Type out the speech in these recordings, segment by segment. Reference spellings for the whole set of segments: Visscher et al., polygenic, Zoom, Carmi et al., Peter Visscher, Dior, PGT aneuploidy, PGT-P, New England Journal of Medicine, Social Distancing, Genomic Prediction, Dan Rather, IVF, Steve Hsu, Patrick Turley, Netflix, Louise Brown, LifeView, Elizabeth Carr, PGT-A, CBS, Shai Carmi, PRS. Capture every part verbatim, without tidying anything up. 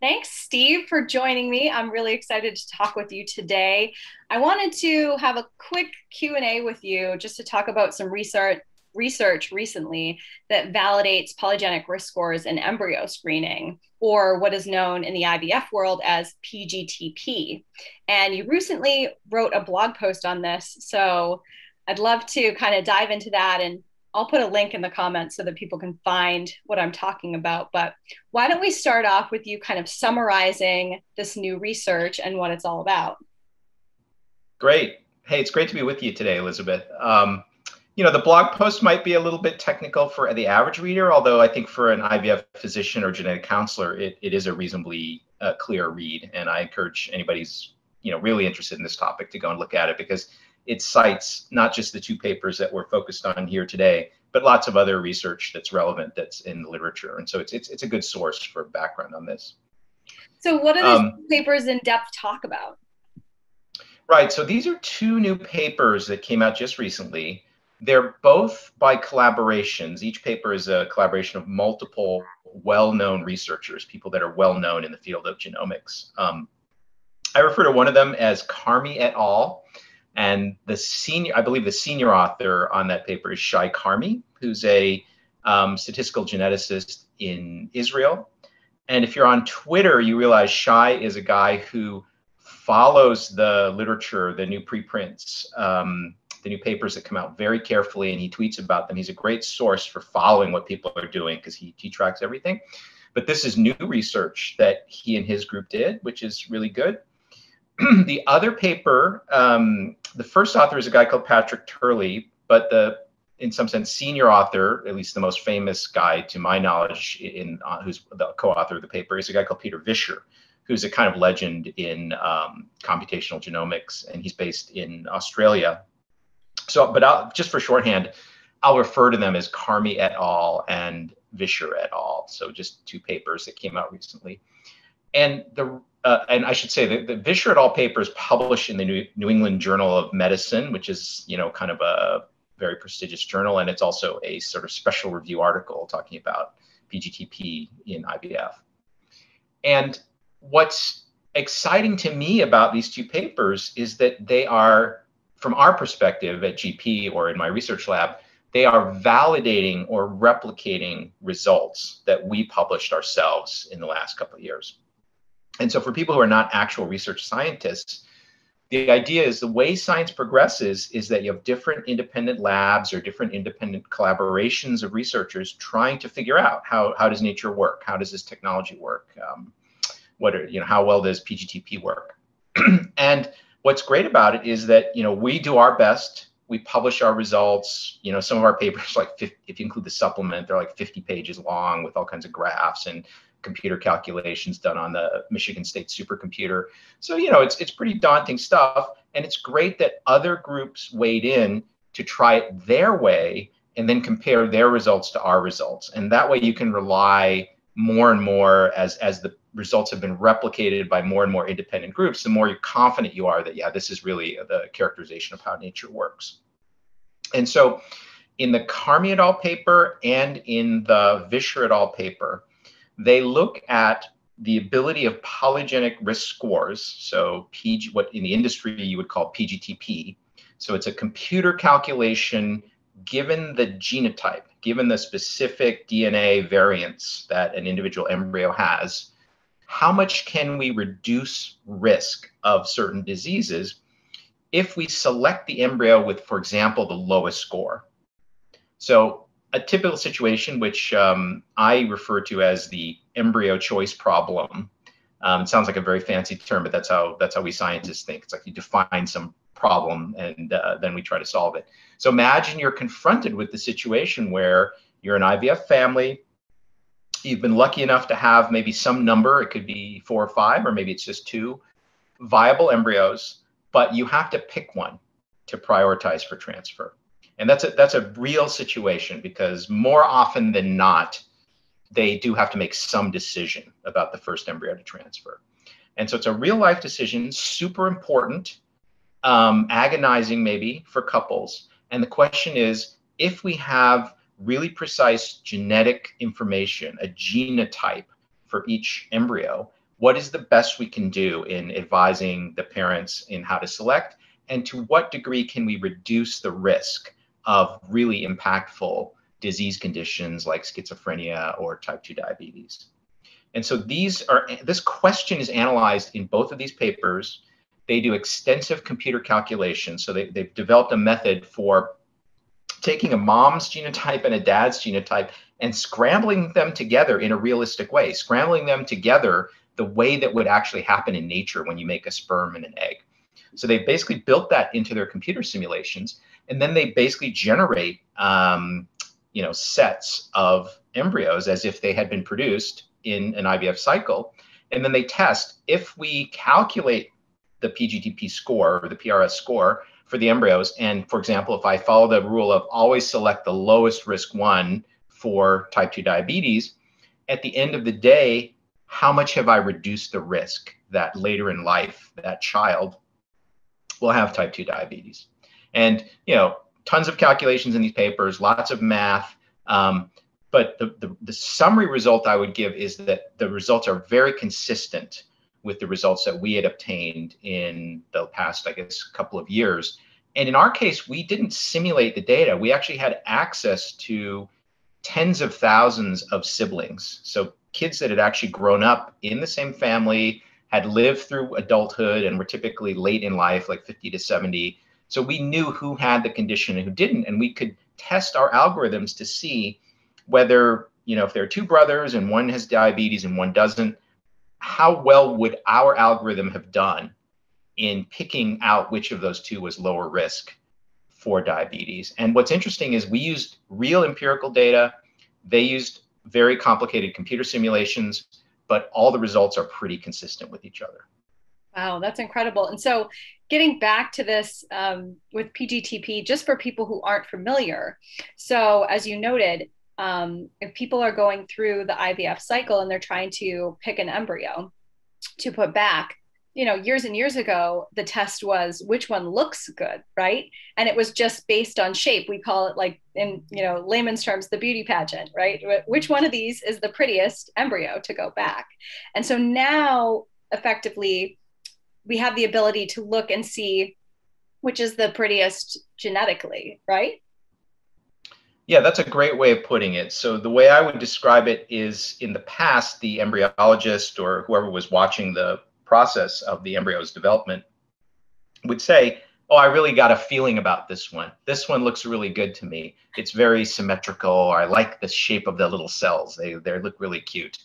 Thanks, Steve, for joining me. I'm really excited to talk with you today. I wanted to have a quick Q and A with you just to talk about some research research recently that validates polygenic risk scores in embryo screening, or what is known in the I V F world as P G T P. And you recently wrote a blog post on this, so I'd love to kind of dive into that, and I'll put a link in the comments so that people can find what I'm talking about. But why don't we start off with you kind of summarizing this new research and what it's all about? Great. Hey, it's great to be with you today, Elizabeth. Um, You know, the blog post might be a little bit technical for the average reader, although I think for an I V F physician or genetic counselor, it, it is a reasonably uh, clear read. And I encourage anybody who's, you know, really interested in this topic to go and look at it, because it cites not just the two papers that we're focused on here today, but lots of other research that's relevant that's in the literature. And so it's, it's, it's a good source for background on this. So what do these um, papers in depth talk about? Right. So these are two new papers that came out just recently. They're both by collaborations. Each paper is a collaboration of multiple well-known researchers, people that are well-known in the field of genomics. Um, I refer to one of them as Carmi et al. And the senior, I believe the senior author on that paper is Shai Carmi, who's a um, statistical geneticist in Israel. And if you're on Twitter, you realize Shai is a guy who follows the literature, the new preprints, um, the new papers that come out very carefully, and he tweets about them. He's a great source for following what people are doing because he, he tracks everything. But this is new research that he and his group did, which is really good. The other paper, um, the first author is a guy called Patrick Turley, but the, in some sense, senior author, at least the most famous guy to my knowledge, in uh, who's the co-author of the paper, is a guy called Peter Visscher, who's a kind of legend in um, computational genomics, and he's based in Australia. So, but I'll, just for shorthand, I'll refer to them as Carmi et al. And Visscher et al. So just two papers that came out recently. And the uh, and I should say that the Visscher et al. Paper is published in the New, New England Journal of Medicine, which is, you know, kind of a very prestigious journal. And it's also a sort of special review article talking about P G T P in I V F. And what's exciting to me about these two papers is that they are, from our perspective at G P or in my research lab, they are validating or replicating results that we published ourselves in the last couple of years. And so for people who are not actual research scientists, the idea is the way science progresses is that you have different independent labs or different independent collaborations of researchers trying to figure out how, how does nature work? How does this technology work? Um, what are, you know, how well does P G T P work? And what's great about it is that, you know, we do our best, we publish our results, you know, some of our papers, like fifty, if you include the supplement, they're like fifty pages long with all kinds of graphs and computer calculations done on the Michigan State supercomputer. So, you know, it's, it's pretty daunting stuff. And it's great that other groups weighed in to try it their way and then compare their results to our results. And that way you can rely more and more as, as the results have been replicated by more and more independent groups, the more you're confident you are that, yeah, this is really the characterization of how nature works. And so in the Carmi et al. Paper and in the Visscher et al. Paper, they look at the ability of polygenic risk scores, so P G, what in the industry you would call P G T P. So it's a computer calculation given the genotype, given the specific D N A variants that an individual embryo has, how much can we reduce risk of certain diseases if we select the embryo with, for example, the lowest score? So a typical situation, which um, I refer to as the embryo choice problem, um, it sounds like a very fancy term, but that's how, that's how we scientists think. It's like you define some problem and uh, then we try to solve it. So imagine you're confronted with the situation where you're an I V F family, you've been lucky enough to have maybe some number, it could be four or five, or maybe it's just two viable embryos, but you have to pick one to prioritize for transfer. And that's a, that's a real situation because more often than not, they do have to make some decision about the first embryo to transfer. And so it's a real life decision, super important, um, agonizing maybe for couples. And the question is, if we have really precise genetic information, a genotype for each embryo, what is the best we can do in advising the parents in how to select, and to what degree can we reduce the risk of really impactful disease conditions like schizophrenia or type two diabetes. And so these are, this question is analyzed in both of these papers. They do extensive computer calculations. So they, they've developed a method for taking a mom's genotype and a dad's genotype and scrambling them together in a realistic way, scrambling them together the way that would actually happen in nature when you make a sperm and an egg. So they basically built that into their computer simulations, and then they basically generate um, you know, sets of embryos as if they had been produced in an I V F cycle. And then they test, if we calculate the P G T P score or the P R S score for the embryos, and for example, if I follow the rule of always select the lowest risk one for type two diabetes, at the end of the day, how much have I reduced the risk that later in life that child will have type two diabetes? And you know, tons of calculations in these papers, lots of math, um, but the, the, the summary result I would give is that the results are very consistent with the results that we had obtained in the past, I guess, couple of years. And in our case, we didn't simulate the data. We actually had access to tens of thousands of siblings. So kids that had actually grown up in the same family, had lived through adulthood, and were typically late in life, like fifty to seventy. So we knew who had the condition and who didn't, and we could test our algorithms to see whether, you know, if there are two brothers and one has diabetes and one doesn't, how well would our algorithm have done in picking out which of those two was lower risk for diabetes? And what's interesting is we used real empirical data. They used very complicated computer simulations, but all the results are pretty consistent with each other. Wow, that's incredible. And so getting back to this um, with P G T P, just for people who aren't familiar. So as you noted, Um, if people are going through the I V F cycle and they're trying to pick an embryo to put back, you know, years and years ago, the test was which one looks good, right? And it was just based on shape. We call it, like, in, you know, layman's terms, the beauty pageant, right? Which one of these is the prettiest embryo to go back? And so now, effectively, we have the ability to look and see which is the prettiest genetically, right? Yeah, that's a great way of putting it. So the way I would describe it is, in the past, the embryologist or whoever was watching the process of the embryo's development would say, oh, I really got a feeling about this one. This one looks really good to me. It's very symmetrical. Or I like the shape of the little cells. They, they look really cute.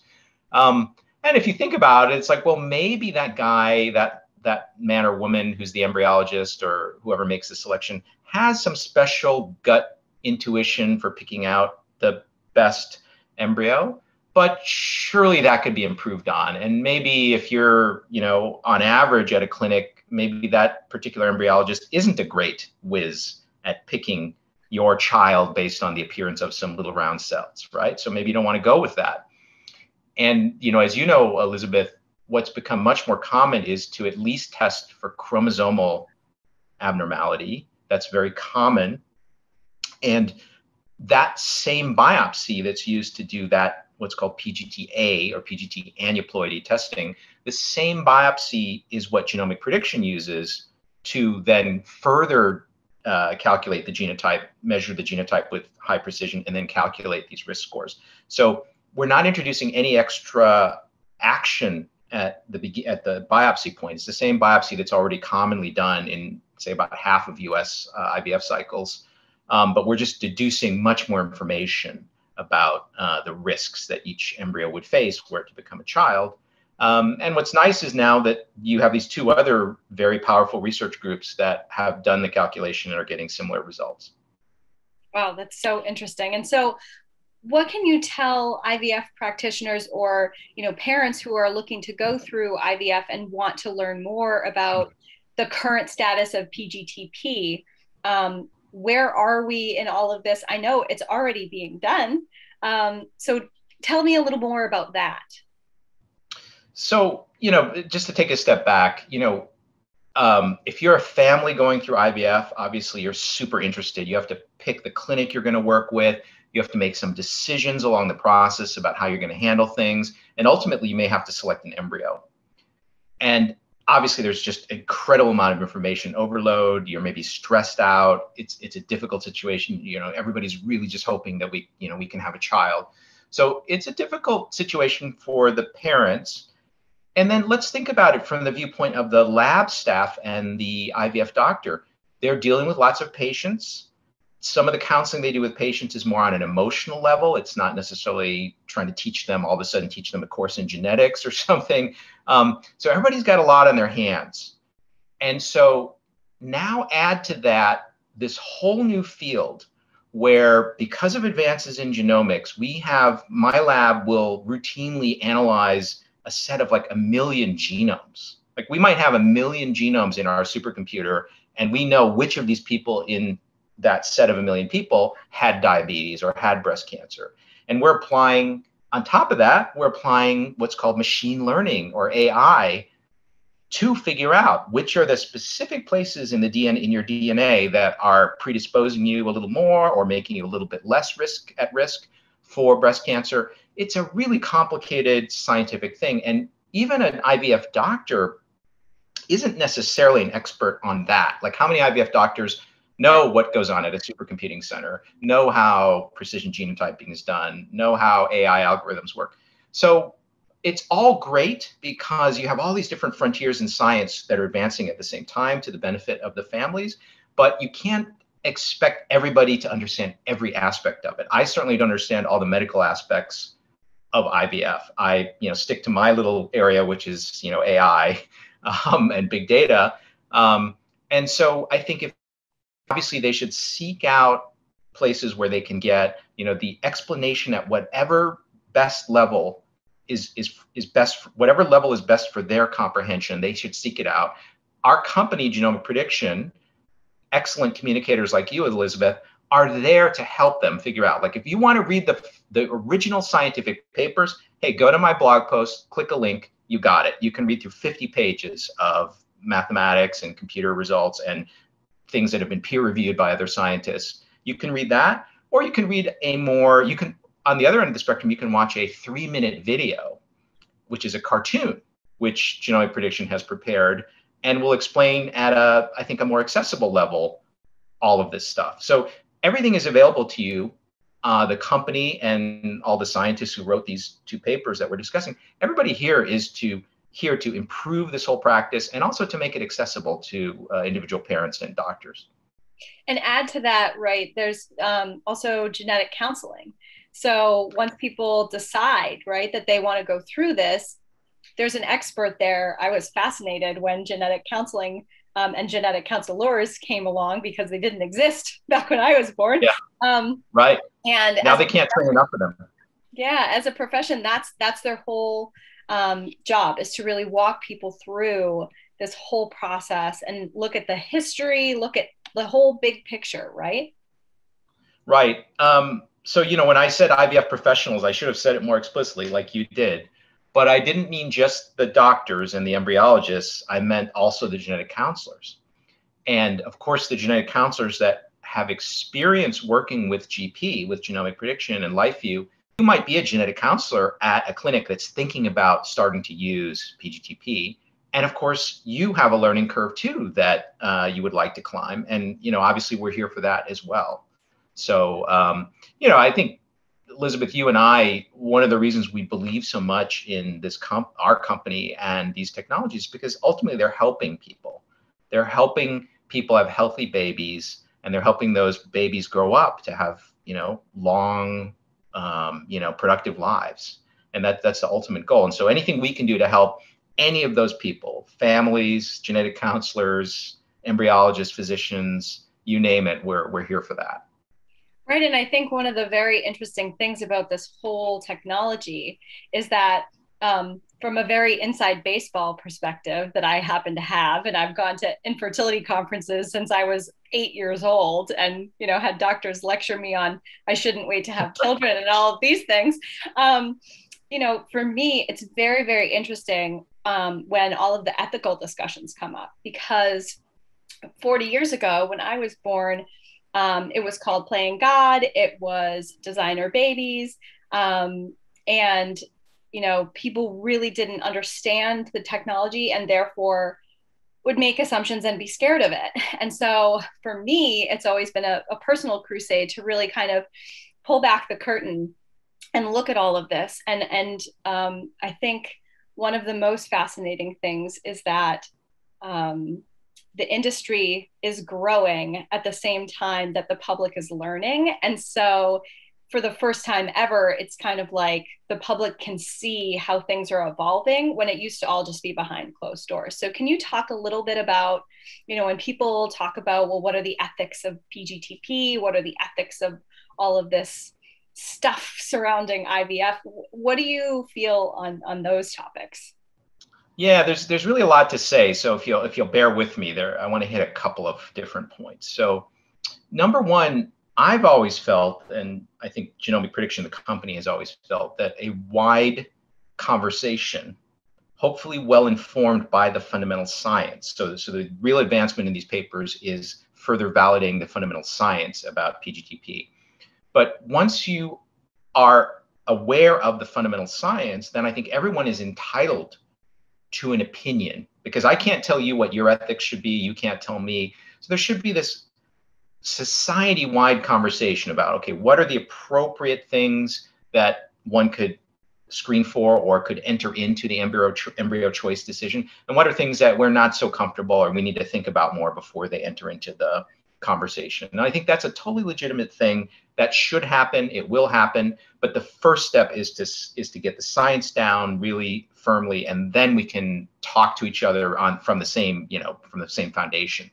Um, and if you think about it, it's like, well, maybe that guy, that that man or woman who's the embryologist or whoever makes the selection has some special gut intuition for picking out the best embryo, but surely that could be improved on. And maybe if you're, you know, on average at a clinic, maybe that particular embryologist isn't a great whiz at picking your child based on the appearance of some little round cells, right? So maybe you don't want to go with that. And, you know, as you know, Elizabeth, what's become much more common is to at least test for chromosomal abnormality. That's very common. And that same biopsy that's used to do that, what's called P G T A or P G T aneuploidy testing, the same biopsy is what Genomic Prediction uses to then further uh, calculate the genotype, measure the genotype with high precision, and then calculate these risk scores. So we're not introducing any extra action at the, at the biopsy point. It's the same biopsy that's already commonly done in, say, about half of U S uh, I V F cycles. Um, but we're just deducing much more information about uh, the risks that each embryo would face were it to become a child. Um, and what's nice is now that you have these two other very powerful research groups that have done the calculation and are getting similar results. Wow, that's so interesting. And so what can you tell I V F practitioners or, you know, parents who are looking to go through I V F and want to learn more about the current status of P G T P? Um, Where are we in all of this? I know it's already being done. Um, so tell me a little more about that. So, you know, just to take a step back, you know, Um, if you're a family going through I V F, obviously you're super interested. You have to pick the clinic you're going to work with. You have to make some decisions along the process about how you're going to handle things. And ultimately, you may have to select an embryo. And obviously, there's just an incredible amount of information overload. You're maybe stressed out. It's it's a difficult situation. You know, everybody's really just hoping that we, you know, we can have a child. So it's a difficult situation for the parents. And then let's think about it from the viewpoint of the lab staff and the I V F doctor. They're dealing with lots of patients. Some of the counseling they do with patients is more on an emotional level. It's not necessarily trying to teach them, all of a sudden teach them a course in genetics or something. Um, so everybody's got a lot on their hands. And so now add to that this whole new field where, because of advances in genomics, we have, my lab will routinely analyze a set of like a million genomes. Like, we might have a million genomes in our supercomputer, and we know which of these people in that set of a million people had diabetes or had breast cancer. And we're applying, on top of that, we're applying what's called machine learning or A I to figure out which are the specific places in the D N A, in your D N A, that are predisposing you a little more or making you a little bit less risk at risk for breast cancer. It's a really complicated scientific thing. And even an I V F doctor isn't necessarily an expert on that. Like, how many I V F doctors know what goes on at a supercomputing center, know how precision genotyping is done, know how A I algorithms work? So it's all great because you have all these different frontiers in science that are advancing at the same time to the benefit of the families, but you can't expect everybody to understand every aspect of it. I certainly don't understand all the medical aspects of I V F. I, you know, stick to my little area, which is, you know, A I um, and big data. Um, and so I think if obviously they should seek out places where they can get, you know, the explanation at whatever best level is is is best, for, whatever level is best for their comprehension. They should seek it out. Our company, Genomic Prediction, excellent communicators like you, Elizabeth, are there to help them figure out. Like, if you want to read the, the original scientific papers, hey, go to my blog post, click a link, you got it. You can read through fifty pages of mathematics and computer results and things that have been peer reviewed by other scientists. You can read that, or you can read a more, you can, on the other end of the spectrum, you can watch a three minute video, which is a cartoon, which Genomic Prediction has prepared and will explain at a, I think, a more accessible level, all of this stuff. So everything is available to you. Uh, the company and all the scientists who wrote these two papers that we're discussing, everybody here is to here to improve this whole practice and also to make it accessible to uh, individual parents and doctors. And add to that, right, there's um, also genetic counseling. So once people decide, right, that they want to go through this, there's an expert there. I was fascinated when genetic counseling um, and genetic counselors came along, because they didn't exist back when I was born. Yeah. Um, right. And now they can't train enough of them. Yeah, as a profession, that's that's their whole Um, job, is to really walk people through this whole process and look at the history, look at the whole big picture, right? Right. Um, so, you know, when I said I V F professionals, I should have said it more explicitly, like you did, but I didn't mean just the doctors and the embryologists. I meant also the genetic counselors. And of course, the genetic counselors that have experience working with G P, with Genomic Prediction and LifeView. You might be a genetic counselor at a clinic that's thinking about starting to use P G T P. And of course, you have a learning curve too that uh, you would like to climb. And, you know, obviously we're here for that as well. So, um, you know, I think, Elizabeth, you and I, one of the reasons we believe so much in this comp our company and these technologies is because ultimately they're helping people. They're helping people have healthy babies, and they're helping those babies grow up to have, you know, long, Um, you know, productive lives. And that, that's the ultimate goal. And so anything we can do to help any of those people, families, genetic counselors, embryologists, physicians, you name it, we're, we're here for that. Right. And I think one of the very interesting things about this whole technology is that um, from a very inside baseball perspective that I happen to have, and I've gone to infertility conferences since I was eight years old, and, you know, had doctors lecture me on I shouldn't wait to have children and all of these things. Um, you know, for me, it's very, very interesting um, when all of the ethical discussions come up, because forty years ago, when I was born, um, it was called Playing God. It was designer babies. Um, and, you know, people really didn't understand the technology and therefore would make assumptions and be scared of it. And so for me, it's always been a, a personal crusade to really kind of pull back the curtain and look at all of this. And, and um, I think one of the most fascinating things is that um, the industry is growing at the same time that the public is learning. And so for the first time ever, it's kind of like the public can see how things are evolving when it used to all just be behind closed doors. So can you talk a little bit about, you know, when people talk about, well, what are the ethics of P G T P? What are the ethics of all of this stuff surrounding I V F? What do you feel on, on those topics? Yeah, there's there's really a lot to say. So if you'll, if you'll bear with me there, I want to hit a couple of different points. So number one, I've always felt, and I think Genomic Prediction, the company, has always felt that a wide conversation, hopefully well-informed by the fundamental science. So, so the real advancement in these papers is further validating the fundamental science about P G T P. But once you are aware of the fundamental science, then I think everyone is entitled to an opinion, because I can't tell you what your ethics should be. You can't tell me. So there should be this society-wide conversation about, okay, what are the appropriate things that one could screen for or could enter into the embryo cho- embryo choice decision, and what are things that we're not so comfortable or we need to think about more before they enter into the conversation. And I think that's a totally legitimate thing that should happen. It will happen, but the first step is to is to get the science down really firmly, and then we can talk to each other on from the same, you know, from the same foundation.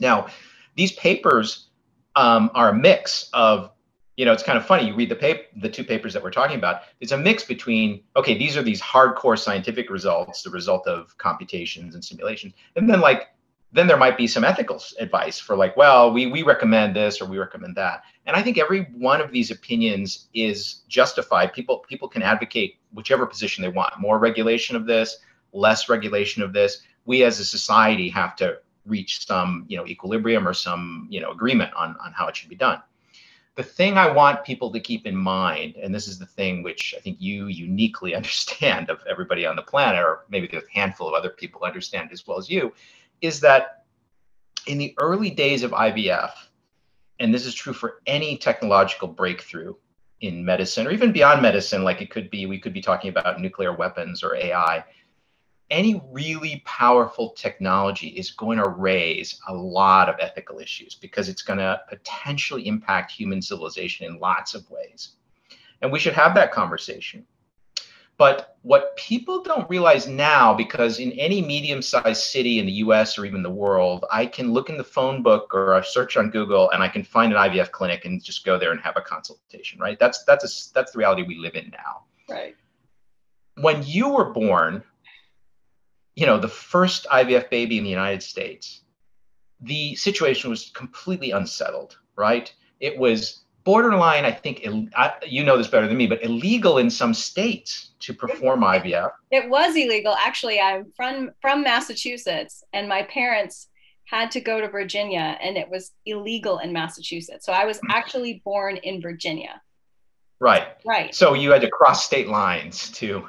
Now, these papers um, are a mix of, you know, it's kind of funny. You read the paper, the two papers that we're talking about. It's a mix between, okay, these are these hardcore scientific results, the result of computations and simulations, and then like, then there might be some ethical advice for like, well, we we recommend this or we recommend that. And I think every one of these opinions is justified. People people can advocate whichever position they want. More regulation of this, less regulation of this. We as a society have to reach some, you know, equilibrium or some, you know, agreement on, on how it should be done. The thing I want people to keep in mind, and this is the thing which I think you uniquely understand of everybody on the planet, or maybe there's a handful of other people understand as well as you, is that in the early days of I V F, and this is true for any technological breakthrough in medicine or even beyond medicine, like it could be, we could be talking about nuclear weapons or A I, any really powerful technology is going to raise a lot of ethical issues because it's going to potentially impact human civilization in lots of ways. And we should have that conversation. But what people don't realize now, because in any medium-sized city in the U S or even the world, I can look in the phone book or I search on Google and I can find an I V F clinic and just go there and have a consultation, right? That's, that's, a, that's the reality we live in now. Right. When you were born, you know, the first I V F baby in the United States, the situation was completely unsettled, right? It was borderline, I think, Ill- I, you know this better than me, but illegal in some states to perform it, I V F. It was illegal. Actually, I'm from, from Massachusetts, and my parents had to go to Virginia, and it was illegal in Massachusetts. So I was actually born in Virginia. Right. Right. So you had to cross state lines to...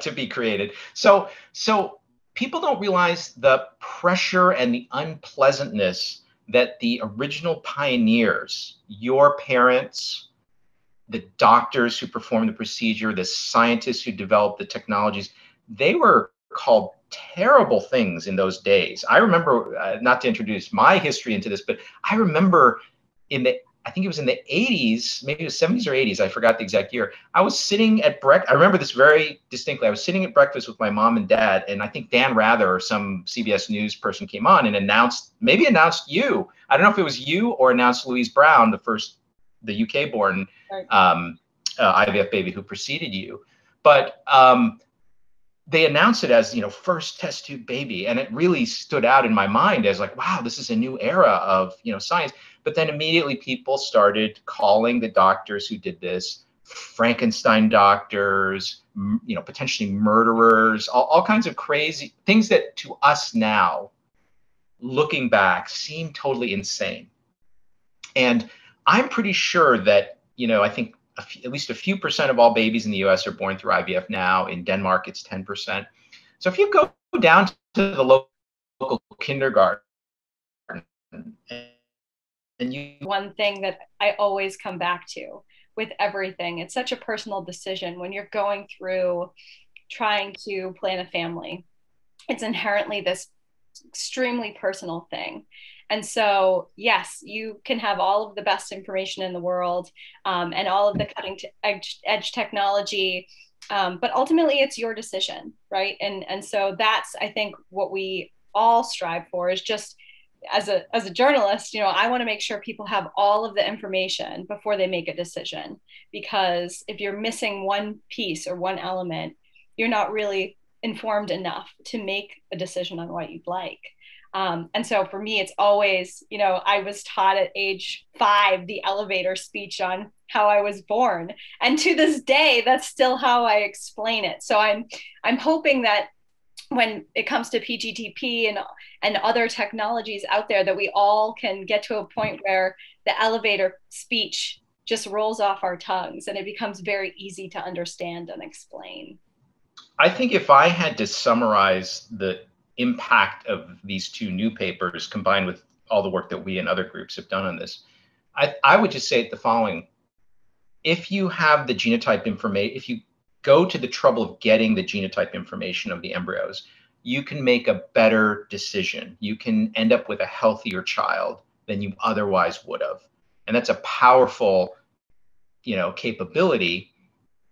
to be created. So, so people don't realize the pressure and the unpleasantness that the original pioneers, your parents, the doctors who performed the procedure, the scientists who developed the technologies, they were called terrible things in those days. I remember, uh, not to introduce my history into this, but I remember in the I think it was in the eighties, maybe it was seventies or eighties, I forgot the exact year. I was sitting at breakfast. I remember this very distinctly. I was sitting at breakfast with my mom and dad, and I think Dan Rather or some C B S News person came on and announced, maybe announced you. I don't know if it was you or announced Louise Brown, the first, the U K-born um, uh, I V F baby who preceded you. But um, they announced it as, you know, first test tube baby. And it really stood out in my mind as like, wow, this is a new era of, you know, science. But then immediately people started calling the doctors who did this Frankenstein doctors, m- you know, potentially murderers, all, all kinds of crazy things that to us now, looking back, seem totally insane. And I'm pretty sure that, you know, I think a f- at least a few percent of all babies in the U S are born through I V F now. In Denmark, it's ten percent. So if you go down to the local, local kindergarten, and you... One thing that I always come back to with everything, it's such a personal decision when you're going through trying to plan a family. It's inherently this extremely personal thing. And so, yes, you can have all of the best information in the world um, and all of the cutting edge, edge technology, um, but ultimately it's your decision, right? And and so that's, I think, what we all strive for is just as a as a journalist, you know, I want to make sure people have all of the information before they make a decision, because if you're missing one piece or one element, you're not really informed enough to make a decision on what you'd like. Um, and so for me, it's always, you know, I was taught at age five, the elevator speech on how I was born. And to this day, that's still how I explain it. So I'm, I'm hoping that when it comes to P G T P and, and other technologies out there, that we all can get to a point where the elevator speech just rolls off our tongues and it becomes very easy to understand and explain. I think if I had to summarize the impact of these two new papers combined with all the work that we and other groups have done on this, I, I would just say the following. If you have the genotype information, if you go to the trouble of getting the genotype information of the embryos, you can make a better decision. You can end up with a healthier child than you otherwise would have. And that's a powerful, you know, capability.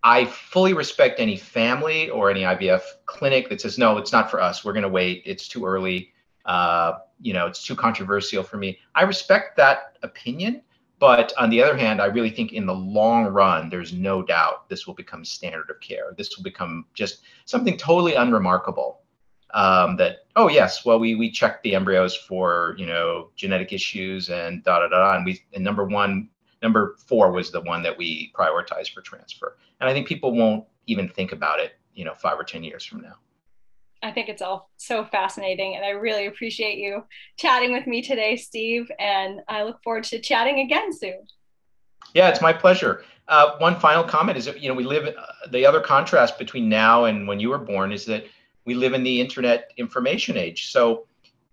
I fully respect any family or any I V F clinic that says, no, it's not for us. We're going to wait. It's too early. Uh, you know, it's too controversial for me. I respect that opinion. But on the other hand, I really think in the long run, there's no doubt this will become standard of care. This will become just something totally unremarkable um, that, oh, yes, well, we we checked the embryos for, you know, genetic issues and da, da, da, and we and number one, number four was the one that we prioritized for transfer. And I think people won't even think about it, you know, five or ten years from now. I think it's all so fascinating, and I really appreciate you chatting with me today, Steve, and I look forward to chatting again soon. Yeah, it's my pleasure. Uh, one final comment is that, you know, we live, uh, the other contrast between now and when you were born is that we live in the internet information age. So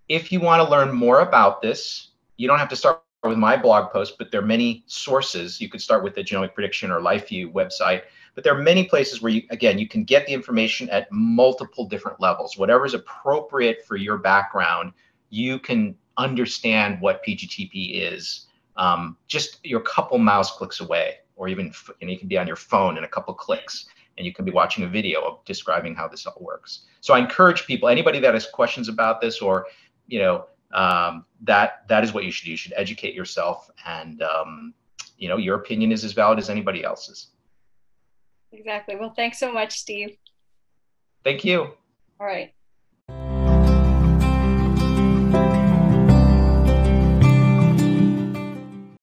if you want to learn more about this, you don't have to start with my blog post, but there are many sources. You could start with the Genomic Prediction or LifeView website. But there are many places where, you, again, you can get the information at multiple different levels. Whatever is appropriate for your background, you can understand what P G T P is. Um, just you're a couple mouse clicks away, or even you, know, you can be on your phone in a couple clicks, and you can be watching a video of describing how this all works. So I encourage people, anybody that has questions about this, or you know, um, that that is what you should do. You should educate yourself, and um, you know, your opinion is as valid as anybody else's. Exactly. Well, thanks so much, Steve. Thank you. All right.